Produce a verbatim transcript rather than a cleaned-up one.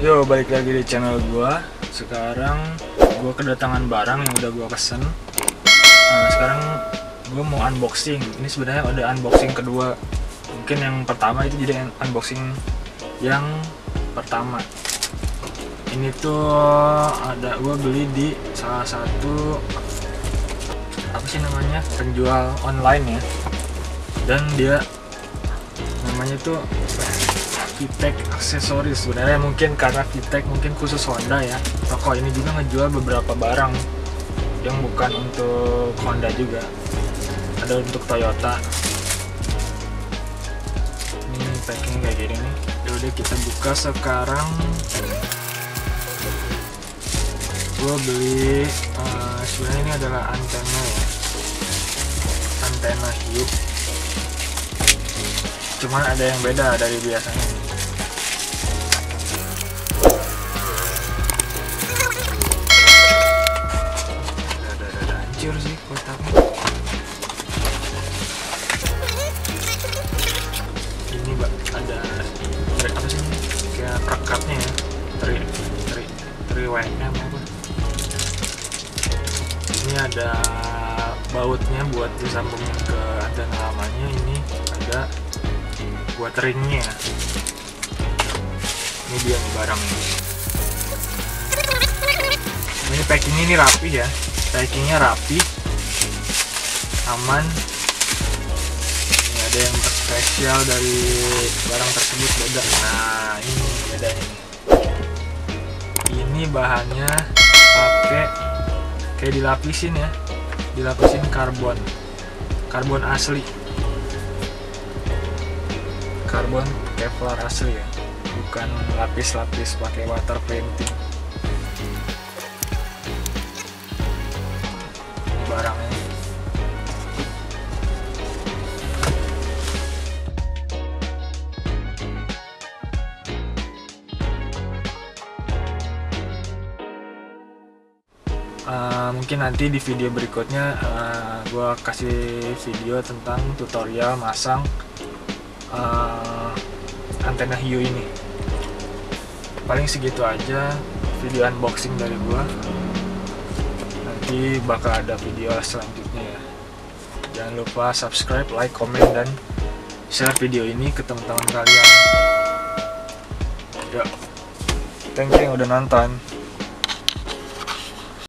Yo, balik lagi di channel gua. Sekarang gua kedatangan barang yang udah gua pesen. Nah, sekarang gua mau unboxing. Ini sebenarnya ada unboxing kedua. Mungkin yang pertama itu jadi unboxing yang pertama. Ini tuh ada gua beli di salah satu apa sih namanya penjual online ya. Dan dia namanya tuh Vitek aksesoris. Sebenarnya mungkin karena Vitek mungkin khusus Honda ya, toko ini juga ngejual beberapa barang yang bukan untuk Honda, juga ada untuk Toyota. Ini packing kayak gini nih. Yaudah, kita buka sekarang. Gue beli uh, sebenarnya ini adalah antena ya, antena hiu, cuman ada yang beda dari biasanya. Sih kotaknya ini bak ada apa sih ini kayak perekatnya ya, tri tri tri W M apa. Ini ada bautnya buat disambungin ke antena lamanya. Ini ada buat ringnya. Ini dia nih barangnya. Ini packing ini rapi ya, packingnya rapi, aman. Ini ada yang spesial dari barang tersebut, beda. Nah, ini bedanya nih. Ini bahannya pakai kayak dilapisin ya, dilapisin karbon, karbon asli, karbon Kevlar asli ya, bukan lapis-lapis pakai water painting. Barangnya uh, mungkin nanti di video berikutnya uh, gua kasih video tentang tutorial masang uh, antena hiu ini. Paling segitu aja video unboxing dari gua. Nanti bakal ada video selanjutnya ya. Jangan lupa subscribe, like, komen, dan share video ini ke teman-teman kalian. Yo, thank you yang udah nonton.